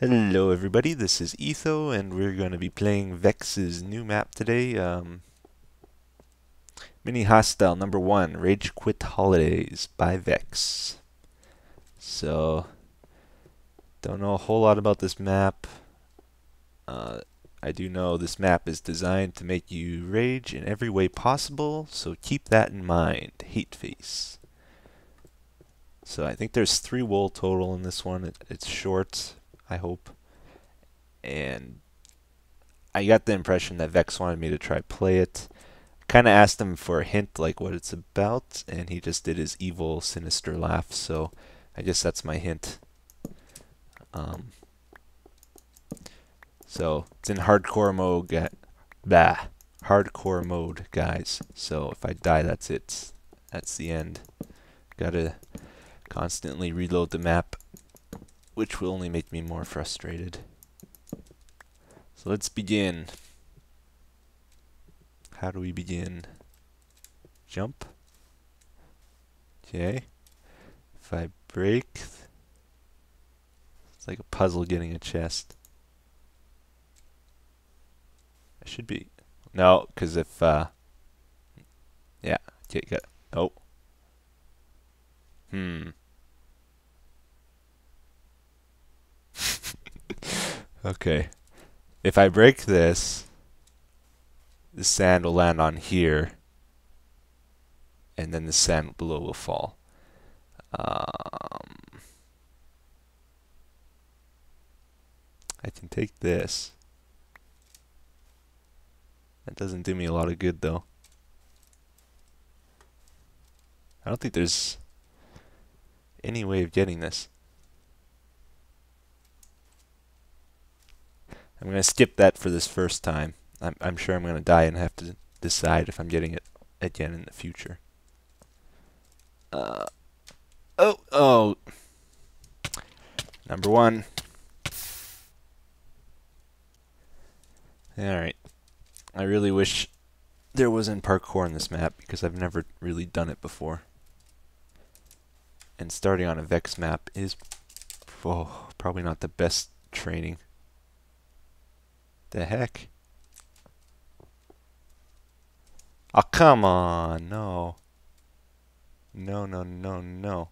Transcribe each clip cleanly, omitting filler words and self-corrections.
Hello everybody, this is Etho, and we're going to be playing Vechs' new map today. Mini Hostile number 1, Rage Quit Holidays by Vechs. So, don't know a whole lot about this map. I do know this map is designed to make you rage in every way possible, so keep that in mind. Hate face. So I think there's 3 wool total in this one. It's short, I hope, and I got the impression that Vechs wanted me to try play it. Kind of asked him for a hint, like what it's about, and he just did his evil, sinister laugh. So I guess that's my hint. So it's in hardcore mode, guys. So if I die, that's it. That's the end. Gotta constantly reload the map, which will only make me more frustrated. So let's begin. How do we begin? Jump. Okay. If I break, it's like a puzzle getting a chest. I should be. No, because if. Yeah. Okay, got it. Oh. Okay, if I break this, the sand will land on here, and then the sand below will fall. I can take this. That doesn't do me a lot of good, though. I don't think there's any way of getting this. I'm going to skip that for this first time. I'm sure I'm going to die and have to decide if I'm getting it again in the future. Oh! Number 1. Alright. I really wish there wasn't parkour in this map, because I've never really done it before. And starting on a Vechs map is probably not the best training. The heck? Oh, come on, no. No, no, no, no.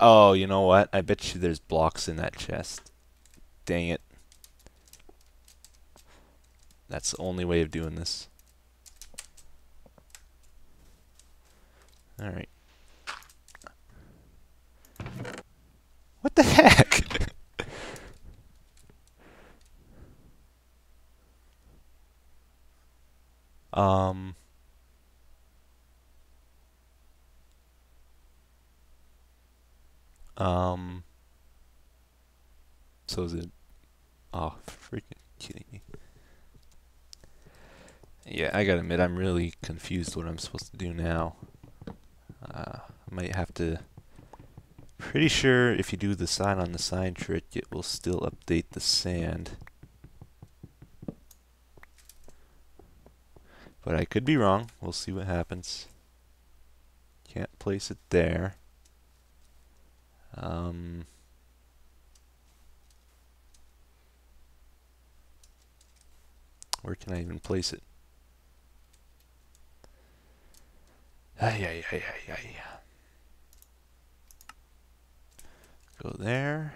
Oh, you know what? I bet you there's blocks in that chest. Dang it. That's the only way of doing this. Alright. What the heck? So is it? Oh, freaking kidding me. Yeah, I gotta admit, I'm really confused what I'm supposed to do now. I might have to. Pretty sure if you do the sign on the sign trick, it will still update the sand. But I could be wrong. We'll see what happens. Can't place it there. Where can I even place it? Go there.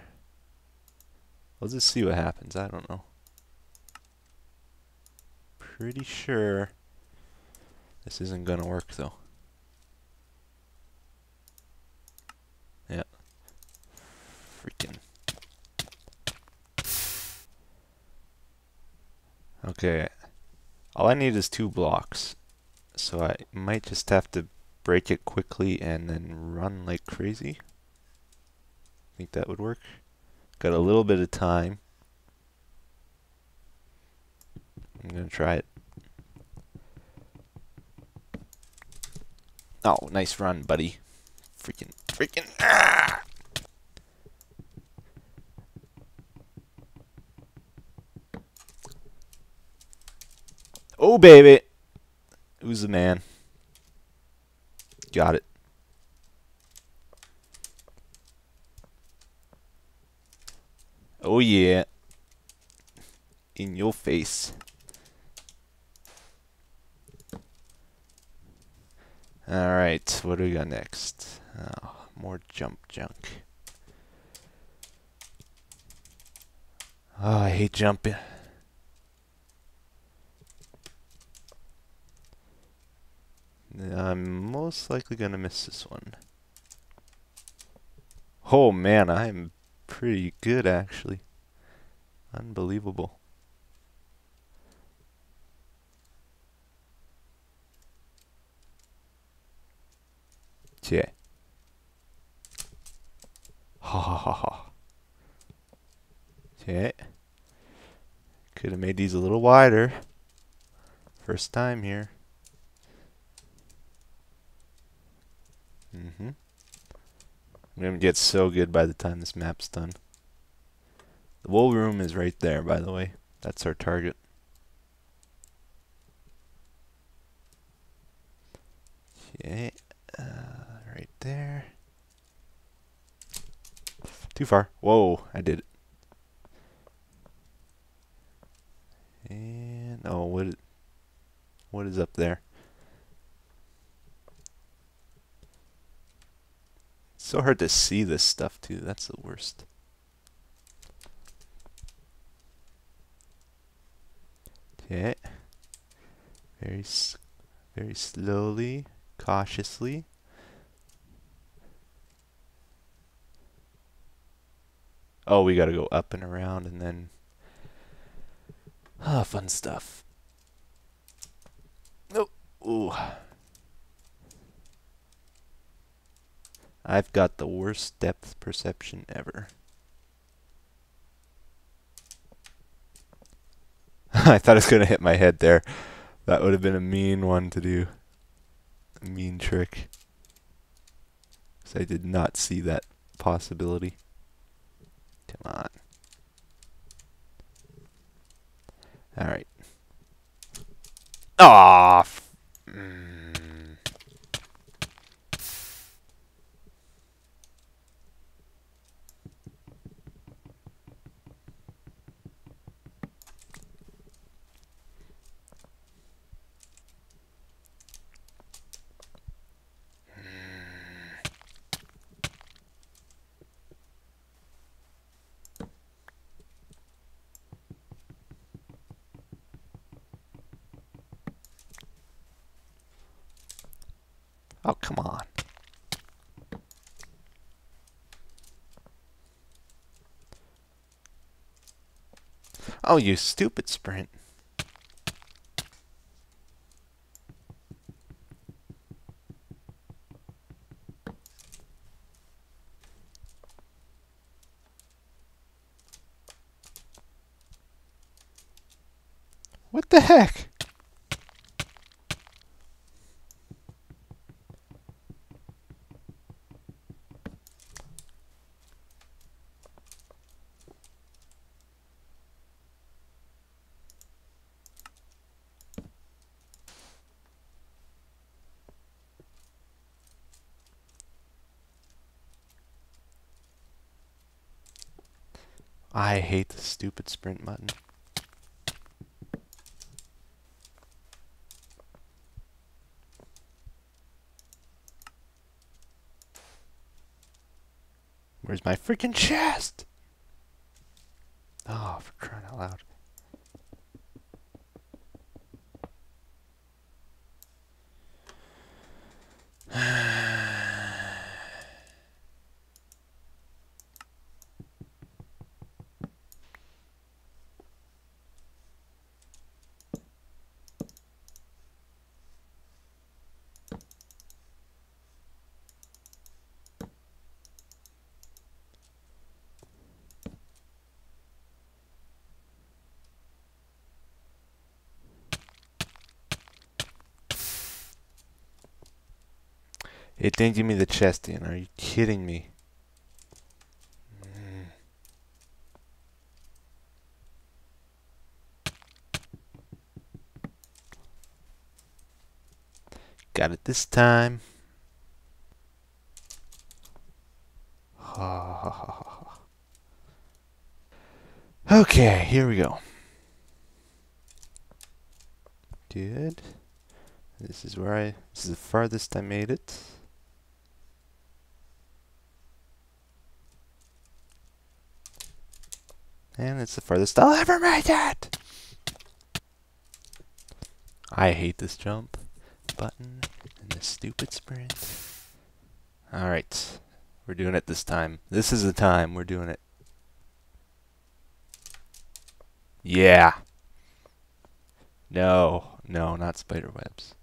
We'll just see what happens. I don't know. Pretty sure this isn't going to work, though. Yeah. Freaking. Okay. All I need is 2 blocks. So I might just have to break it quickly and then run like crazy. Think that would work. Got a little bit of time. I'm gonna try it. Oh, nice run, buddy. Freaking. Ah! Oh, baby. Who's the man? Got it. Oh yeah. In your face. Alright, what do we got next? Oh, more jump junk. Oh, I hate jumping. I'm most likely gonna miss this one. Oh man, I'm pretty good actually. Unbelievable. Yeah. Ha ha ha ha. Okay. Could have made these a little wider. First time here. Mm-hmm. I'm gonna get so good by the time this map's done. The wool room is right there, by the way. That's our target. Okay. Right there. Too far. Whoa, I did it. And oh, what is up there? It's so hard to see this stuff too. That's the worst. Okay. Very slowly, cautiously. Oh, we got to go up and around and then ah, fun stuff. Oh, ooh. I've got the worst depth perception ever. I thought it was going to hit my head there. That would have been a mean one to do. A mean trick. Because I did not see that possibility. Come on. Alright. Aw! Oh, come on. Oh, you stupid sprint. What the heck? I hate the stupid sprint button. Where's my freaking chest? Oh, for crying out loud. It didn't give me the chest in. Are you kidding me? Got it this time. Okay, here we go. Good. This is where this is the farthest I made it. And it's the farthest I'll ever make it! I hate this jump button and this stupid sprint. Alright, we're doing it this time. This is the time we're doing it. Yeah! No, no, not spider webs.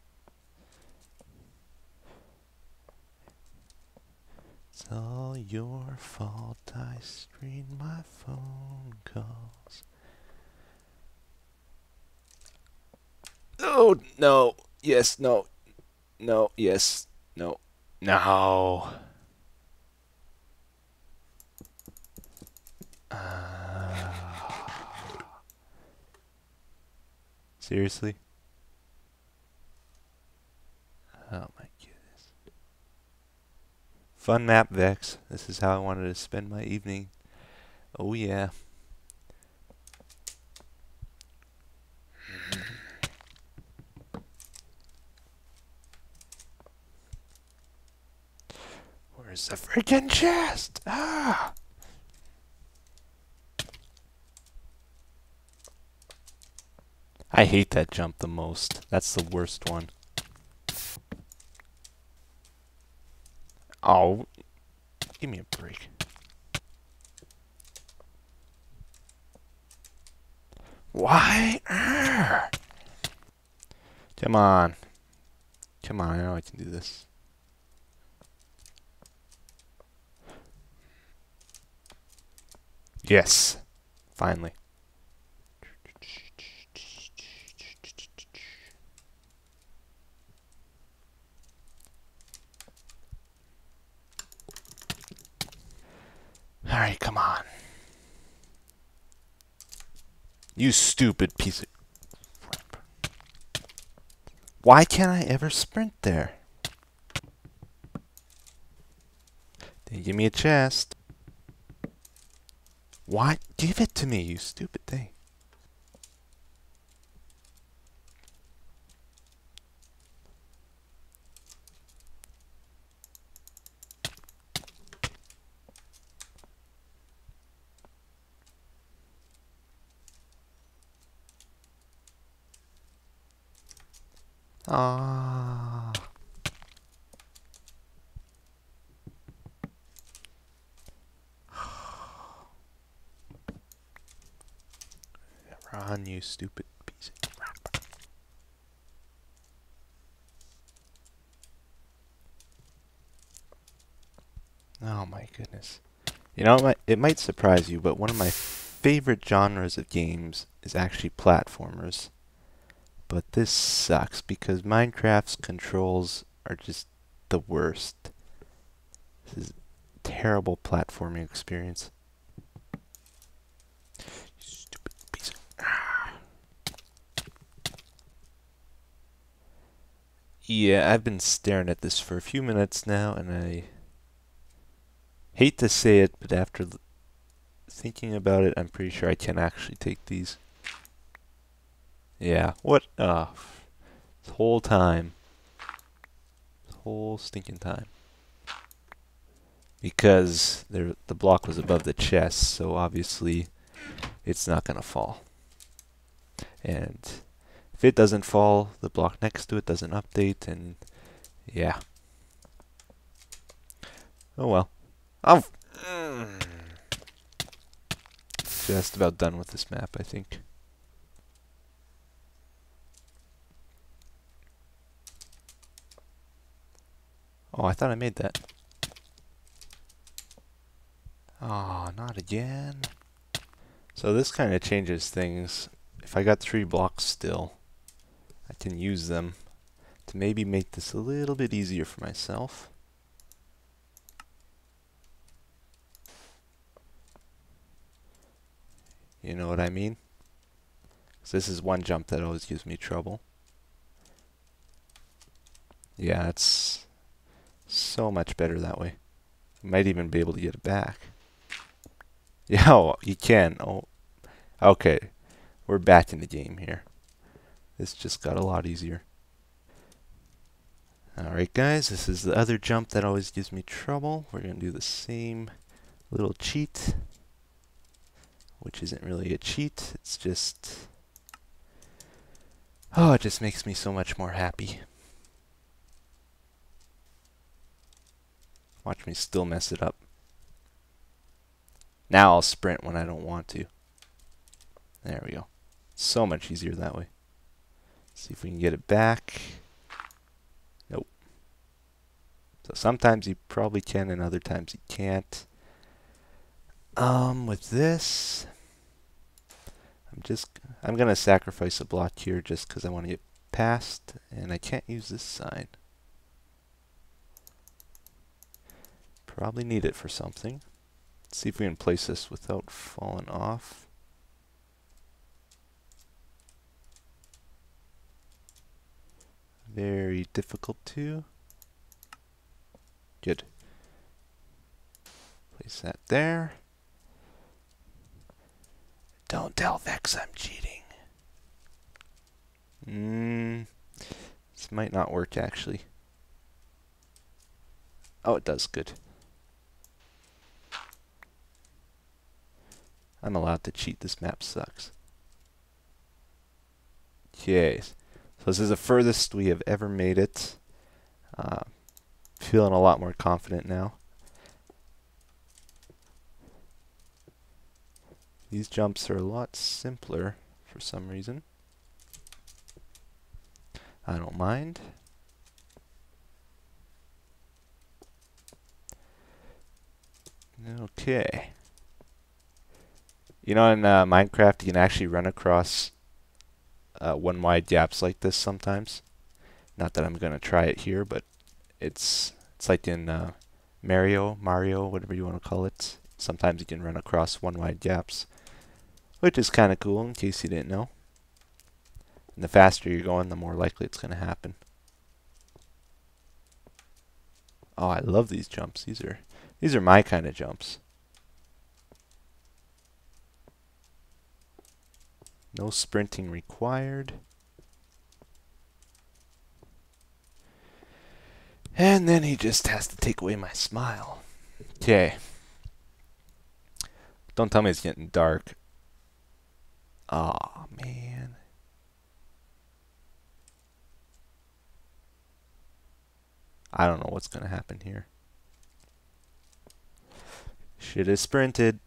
It's all your fault, I screen my phone calls. Oh, no, yes, no, no, yes, no, no. Seriously? Oh my goodness. Fun map, Vechs. This is how I wanted to spend my evening. Oh yeah. Where's the freaking chest? Ah! I hate that jump the most. That's the worst one. Oh, give me a break. Why? Arrgh. Come on. Come on, I know I can do this. Yes. Finally. Alright, come on. You stupid piece of crap. Why can't I ever sprint there? They give me a chest. Why? Give it to me, you stupid thing. Ah. Run, you stupid piece of crap. Oh my goodness. You know, it might surprise you, but one of my favorite genres of games is actually platformers. But this sucks because Minecraft's controls are just the worst. This is a terrible platforming experience. Stupid piece of... Ah. Yeah, I've been staring at this for a few minutes now, and I hate to say it, but after thinking about it, I'm pretty sure I can actually take these. Yeah, what? This whole time. This whole stinking time. Because the block was above the chest, so obviously it's not going to fall. And if it doesn't fall, the block next to it doesn't update, and yeah. Oh well. I'm just about done with this map, I think. Oh, I thought I made that. Oh, not again. So this kind of changes things. If I got 3 blocks still, I can use them to maybe make this a little bit easier for myself. You know what I mean? So this is one jump that always gives me trouble. Yeah, it's so much better that way. Might even be able to get it back. Yeah, oh, you can. Oh, okay. We're back in the game here. This just got a lot easier. Alright guys, this is the other jump that always gives me trouble. We're going to do the same little cheat, which isn't really a cheat. It's just... oh, it just makes me so much more happy. Watch me still mess it up. Now I'll sprint when I don't want to. There we go. So much easier that way. Let's see if we can get it back. So sometimes you probably can, and other times you can't. With this, I'm gonna sacrifice a block here just because I want to get past, and I can't use this sign. Probably need it for something. Let's see if we can place this without falling off. Very difficult to. Good. Place that there. Don't tell Vechs I'm cheating. This might not work actually. Oh, it does. Good. I'm allowed to cheat. This map sucks. Okay. So this is the furthest we have ever made it. Feeling a lot more confident now. These jumps are a lot simpler for some reason. I don't mind. Okay. You know, in Minecraft you can actually run across one wide gaps like this sometimes. Not that I'm going to try it here, but it's like in Mario, whatever you want to call it. Sometimes you can run across one wide gaps, which is kind of cool in case you didn't know. And the faster you're going, the more likely it's going to happen. Oh, I love these jumps. These are my kind of jumps. No sprinting required. And then he just has to take away my smile. Okay. Don't tell me it's getting dark. Aw, man. I don't know what's going to happen here. Should have sprinted.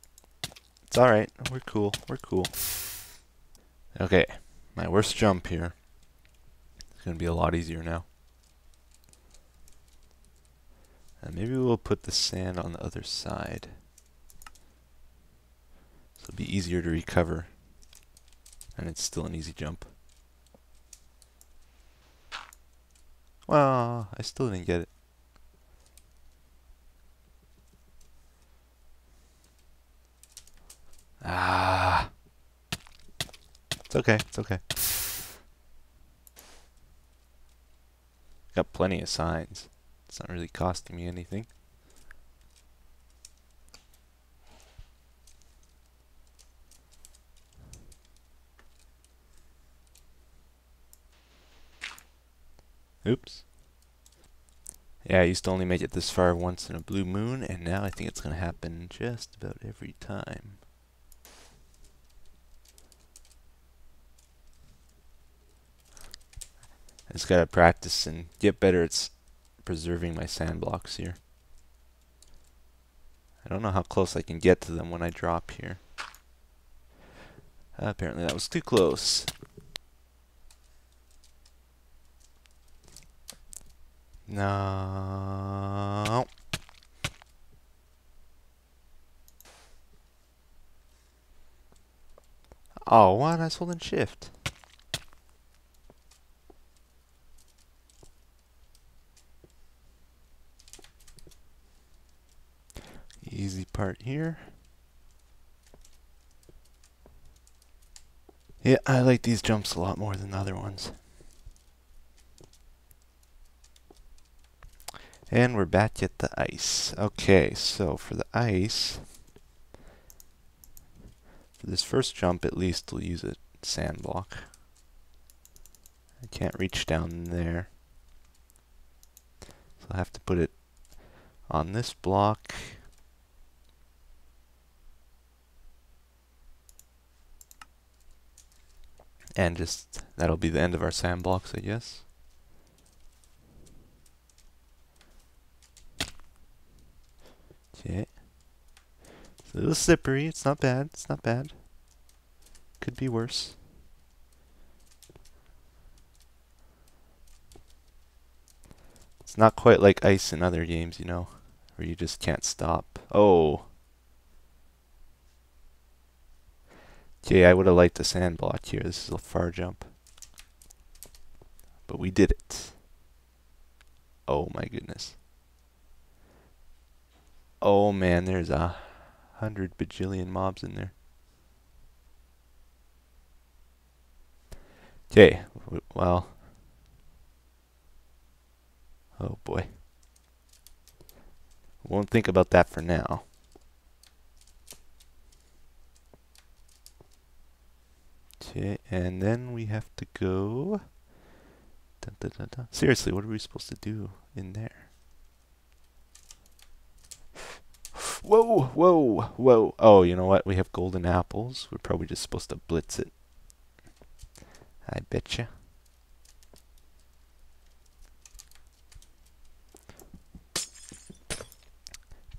It's alright. We're cool. We're cool. Okay. My worst jump here. It's going to be a lot easier now. And maybe we'll put the sand on the other side. So it'll be easier to recover. And it's still an easy jump. Well, I still didn't get it. Ah. It's okay, it's okay. Got plenty of signs. It's not really costing me anything. Oops. Yeah, I used to only make it this far once in a blue moon, and now I think it's going to happen just about every time. I just got to practice and get better at preserving my sand blocks here. I don't know how close I can get to them when I drop here. Apparently that was too close. No. Oh, why not holding shift? Easy part here. Yeah, I like these jumps a lot more than the other ones. And we're back at the ice. Okay, so for the ice, for this first jump at least we'll use a sand block. I can't reach down there. So I'll have to put it on this block. And just, that'll be the end of our sand blocks, I guess. Okay. It's a little slippery, it's not bad, it's not bad. Could be worse. It's not quite like ice in other games, you know, where you just can't stop. Oh! Okay, I would have liked the sand block here. This is a far jump. But we did it. Oh my goodness. Oh man, there's 100 bajillion mobs in there. Okay, well. Oh boy. Won't think about that for now. Okay, and then we have to go... Dun, dun, dun, dun. Seriously, what are we supposed to do in there? Whoa, whoa, whoa. Oh, you know what? We have golden apples. We're probably just supposed to blitz it. I betcha.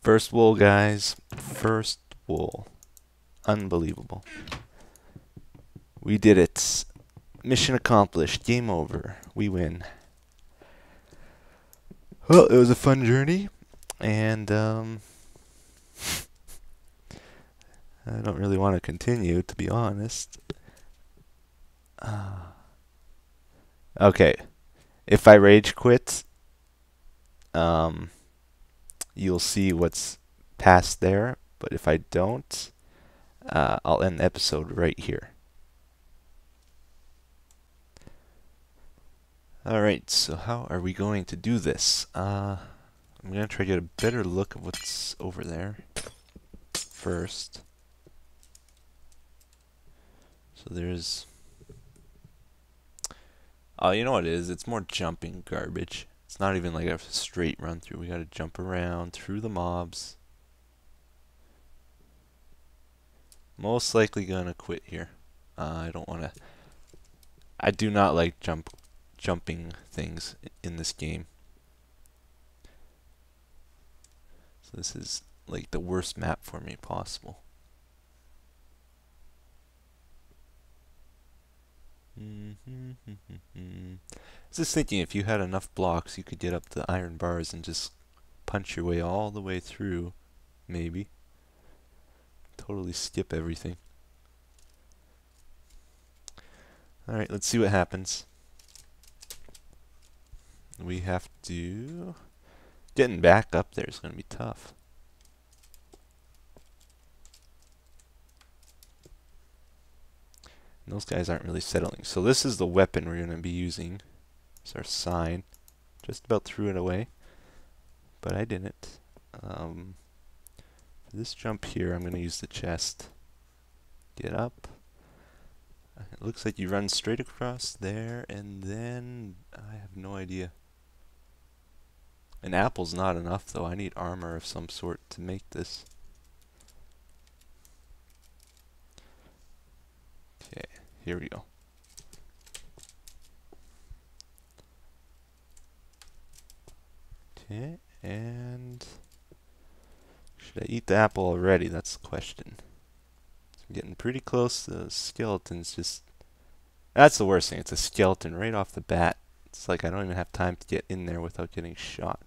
First wool, guys. First wool. Unbelievable. We did it. Mission accomplished. Game over. We win. Well, it was a fun journey. And, I don't really want to continue, to be honest. Okay. If I rage quit, you'll see what's past there. But if I don't, I'll end the episode right here. Alright, so how are we going to do this? I'm going to try to get a better look at what's over there first. So there's... Oh, you know what it is? It's more jumping garbage. It's not even like a straight run through. We got to jump around through the mobs. Most likely going to quit here. I don't want to... I do not like jumping things in this game. So this is like the worst map for me possible. I was just thinking if you had enough blocks you could get up the iron bars and just punch your way all the way through, maybe. Totally skip everything. Alright, let's see what happens. We have to... Getting back up there is going to be tough. And those guys aren't really settling. So this is the weapon we're going to be using. It's our sign. Just about threw it away. But I didn't. For this jump here, I'm going to use the chest. Get up. It looks like you run straight across there, and then... I have no idea. An apple's not enough, though. I need armor of some sort to make this. Okay, here we go. Okay, and... Should I eat the apple already? That's the question. So I'm getting pretty close to the skeletons. Just... That's the worst thing. It's a skeleton right off the bat. It's like I don't even have time to get in there without getting shot.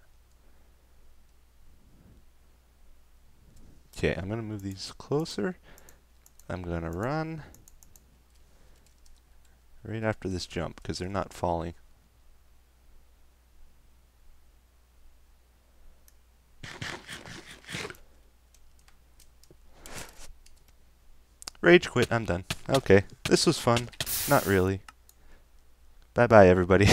Okay, I'm going to move these closer. I'm going to run right after this jump because they're not falling. Rage quit, I'm done. Okay, this was fun. Not really. Bye-bye, everybody.